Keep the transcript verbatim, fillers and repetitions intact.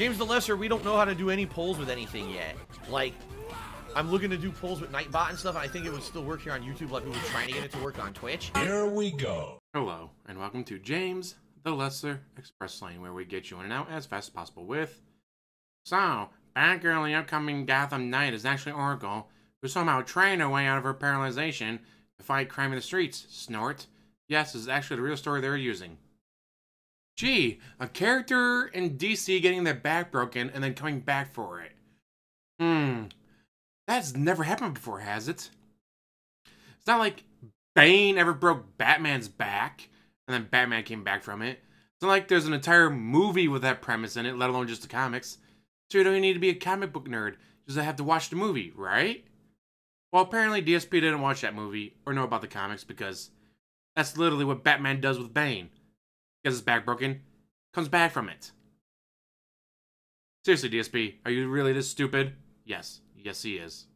James the Lesser, we don't know how to do any polls with anything yet. Like, I'm looking to do polls with Nightbot and stuff, and I think it would still work here on YouTube like we were trying to get it to work on Twitch. Here we go. Hello, and welcome to James the Lesser Express Lane, where we get you in and out as fast as possible with... So, Batgirl in the upcoming Gotham Knight is actually Oracle, who somehow trained her way out of her paralyzation to fight crime in the streets, snort. Yes, this is actually the real story they're using. Gee, a character in D C getting their back broken and then coming back for it. Hmm... That's never happened before, has it? It's not like Bane ever broke Batman's back, and then Batman came back from it. It's not like there's an entire movie with that premise in it, let alone just the comics. So you don't even need to be a comic book nerd, just to have to watch the movie, right? Well, apparently D S P didn't watch that movie, or know about the comics, because that's literally what Batman does with Bane. Gets his back broken, comes back from it. Seriously, D S P, are you really this stupid? Yes. Yes, he is.